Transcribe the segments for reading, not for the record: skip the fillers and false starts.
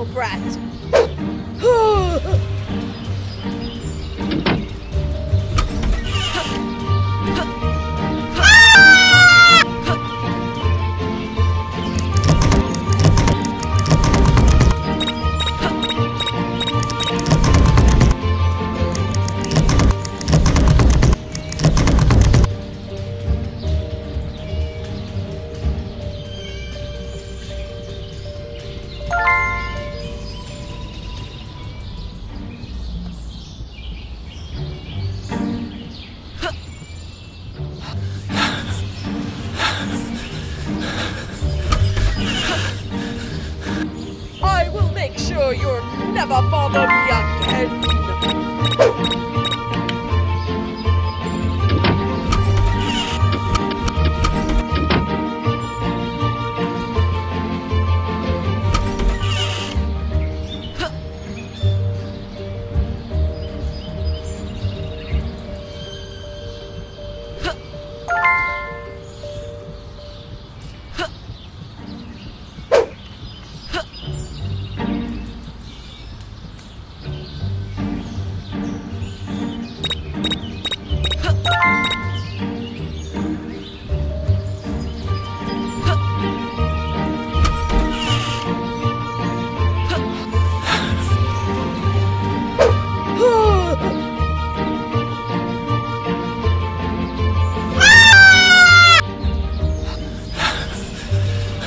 little brat. You'll never bother me again. Out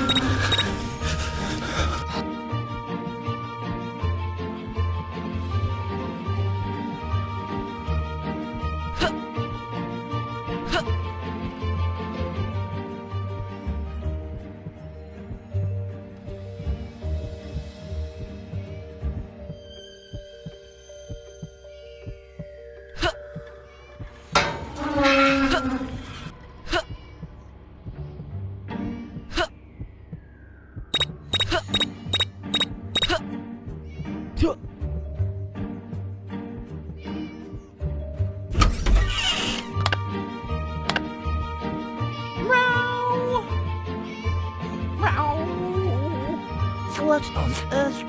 What on earth?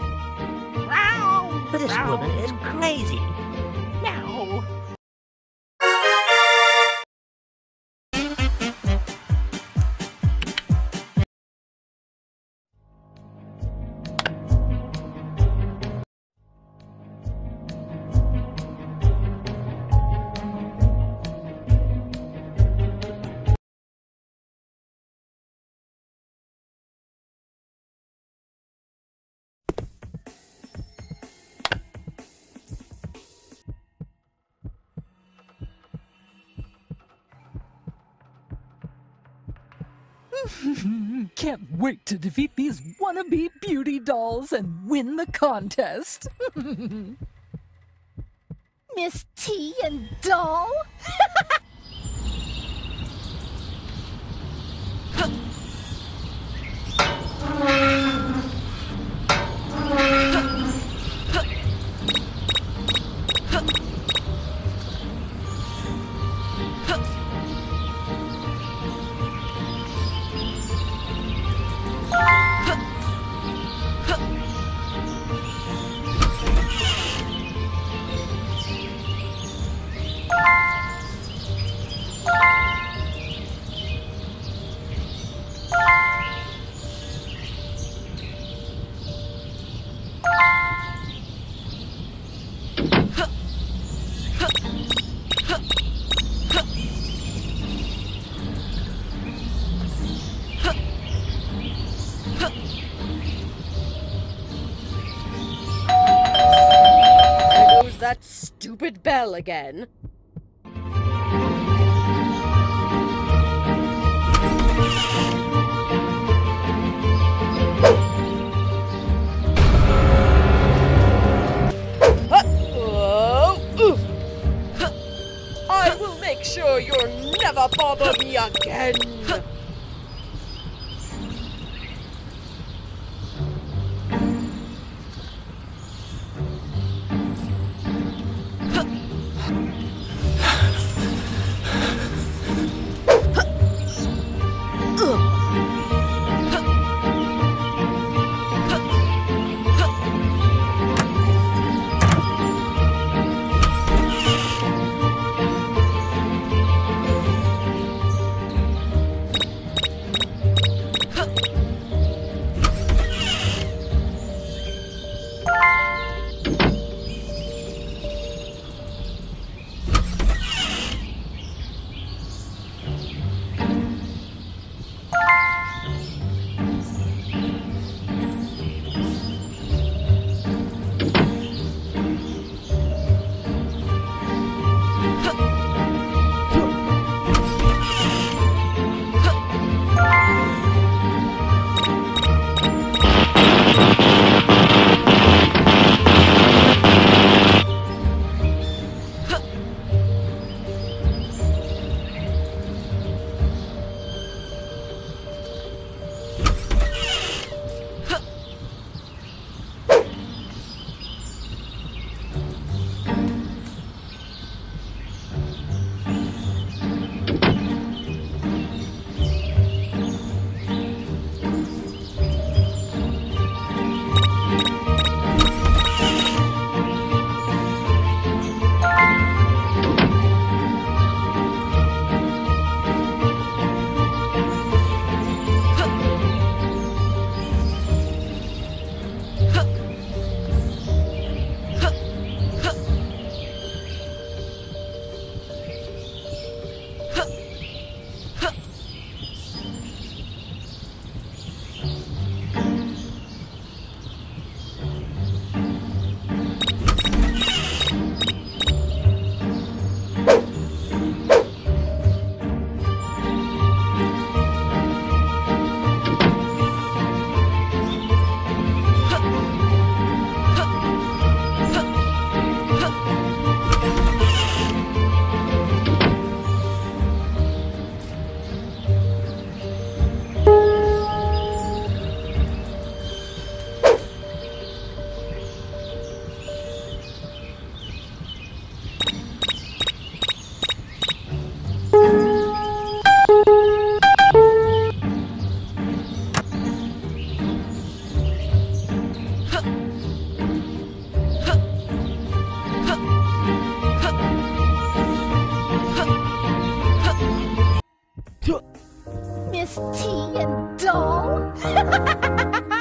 Wow! This woman is crazy. Now. Can't wait to defeat these wannabe beauty dolls and win the contest. Miss T and Doll? That stupid bell again. Oof. I will make sure you'll never bother me again. Miss T and Doll?